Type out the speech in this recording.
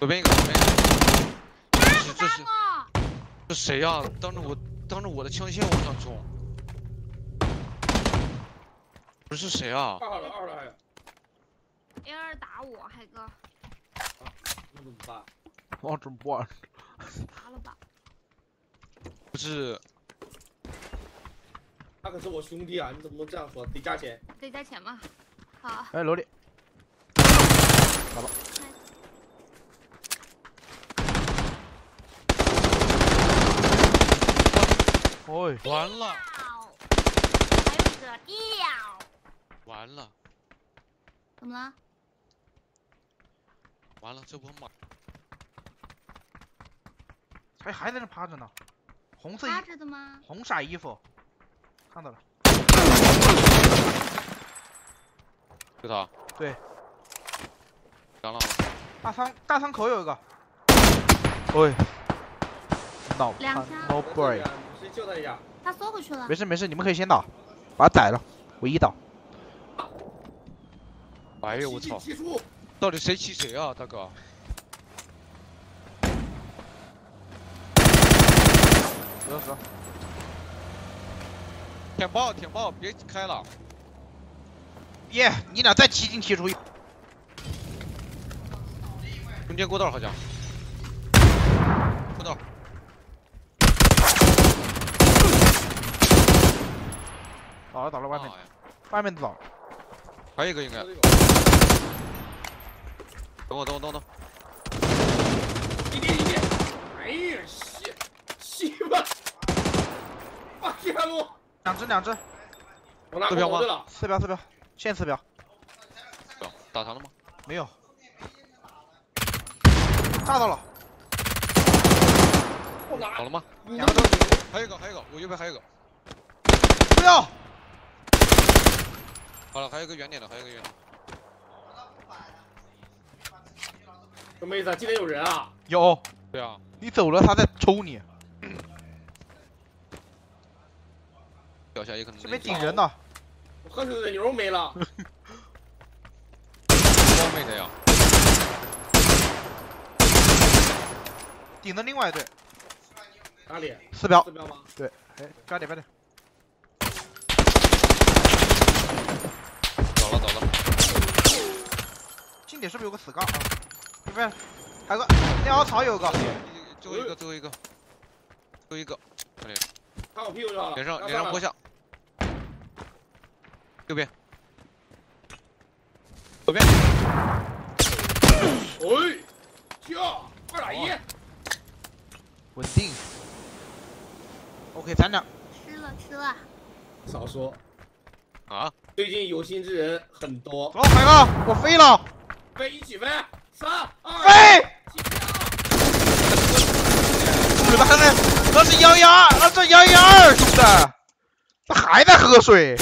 左边一个，左边一个。这谁呀、啊？当着我的枪线往上冲。不是谁啊？二了还有。A2打我，海哥。那怎么办？往这办。打了吧。不是。 他可是我兄弟啊！你怎么能这样说？得加钱，得加钱嘛。好。哎，楼里。打吧。哎，完了。还有一个掉。完了。怎么了？完了，这我妈。还在那趴着呢。红色。趴着的吗？红色衣服。 看到了，就他，对，完了，大仓口有一个，喂，脑残 ，no boy， 谁救他一下？他缩回去了。没事，你们可以先打，把他逮了，我一打。哎呦我操！到底谁骑谁啊，大哥？死了。 舔爆！别开了！耶， yeah, 你俩再踢进踢出去。中间过道好像。过道。倒了，外面，外面倒。还有一个应该。等我。一点。哎呀，西吧！我天路。 两只，我拿四标吗？四标，现四标。打残了吗？没有。炸到了。好了吗？两个都。还有一个，我右边还有一个。不要。好了，还有一个远点的。什么意思啊？今天有人啊？有。对啊。你走了，他在抽你。 掉下也可能。这边顶人呢，我喝水的牛没了。光没的呀。顶的另外一队。哪里？四标吗？对。哎，快点。走了。近点是不是有个死杠啊？这边还有个尿草有个。最后一个，快点。 看我屁股上了，脸上坡下，右边，左边，哎，跳，2打1，稳定。OK， 咱俩吃了。少说啊！最近有心之人很多。走，海哥，我飞了，飞一起飞，3、2，飞！你们还在？ 那是112，那是112，兄弟，他还在喝水。